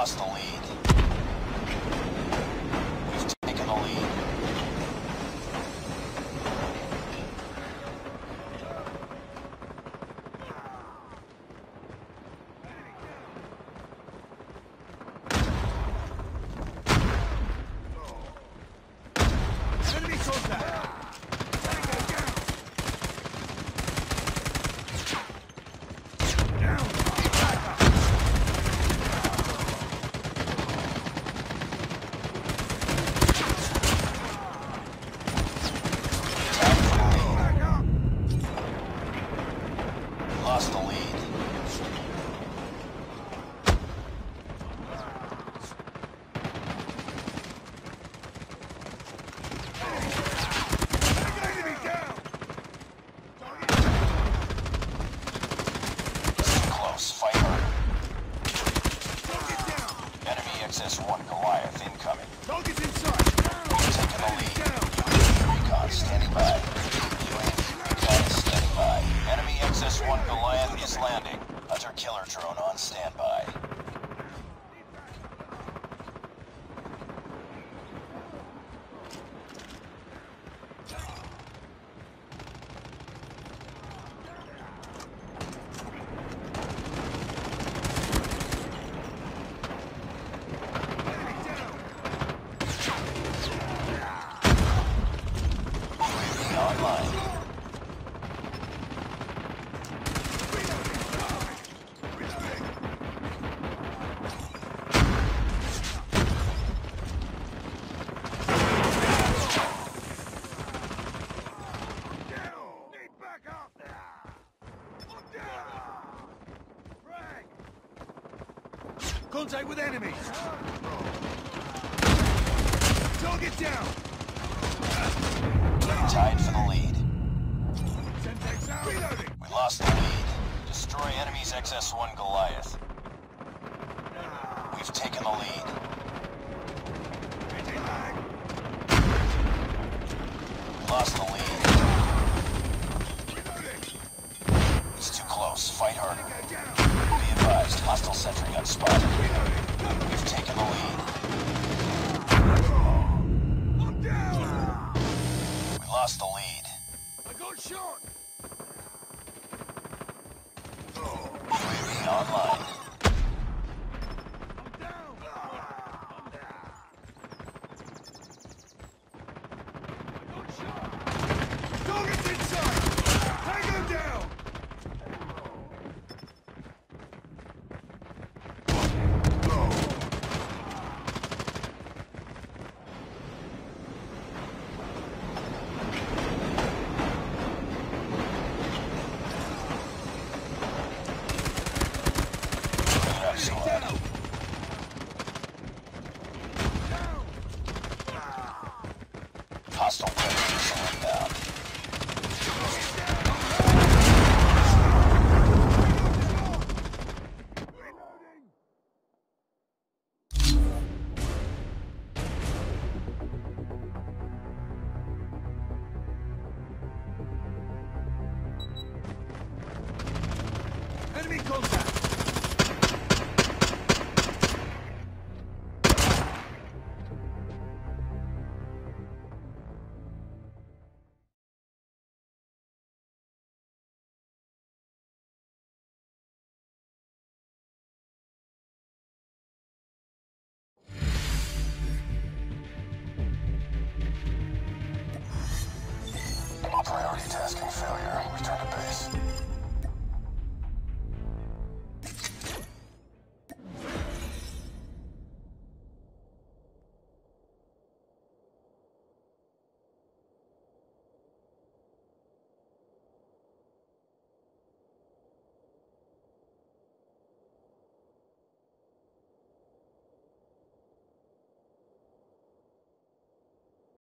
lost the lead. We've taken the lead. Enemy soldier! Lost the lead. Enemy down. Close fighter. Enemy XS-1 Goliath incoming. Target inside. We've taken the lead. UAV recon standing by. Enemy XS-1 Goliath is landing. Hunter killer drone on standby. Contact with enemies! Target down! Tied for the lead. Reloading. We lost the lead. Destroy enemies XS-1 Goliath. We've taken the lead. We lost the lead. It's too close. Fight harder. Hostile sentry got spotted. We've taken the lead. We lost the lead. I got shot. UAV online. I'm down. I got shot. Target's inside. Tango down. Hostile predators inbound. Enemy contact! Priority tasking failure. Return to base.